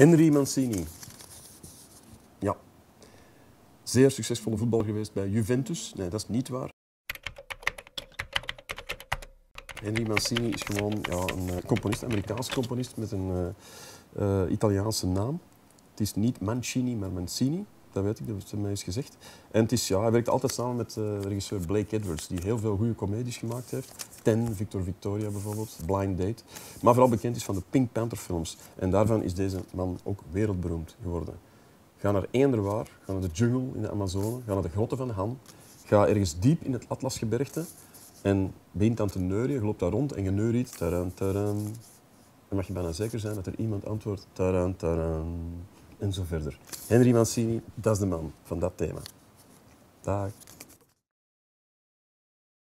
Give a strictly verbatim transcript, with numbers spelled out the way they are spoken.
Henry Mancini. Ja. Zeer succesvolle voetballer geweest bij Juventus. Nee, dat is niet waar. Henry Mancini is gewoon ja, een componist, Amerikaanse componist met een uh, uh, Italiaanse naam. Het is niet Mancini, maar Mancini. Dat weet ik, dat is mij eens gezegd. En het is, ja, hij werkt altijd samen met uh, regisseur Blake Edwards, die heel veel goede comedies gemaakt heeft. Ten, Victor Victoria bijvoorbeeld, Blind Date. Maar vooral bekend is van de Pink Panther films. En daarvan is deze man ook wereldberoemd geworden. Ga naar eender waar, ga naar de jungle in de Amazone, ga naar de grotten van Han. Ga ergens diep in het Atlasgebergte en begint dan te neuren. Je loopt daar rond en je neuriet. Taran, taran. Dan mag je bijna zeker zijn dat er iemand antwoordt. Taran, taran. En zo verder. Henry Mancini, dat is de man van dat thema. Dag.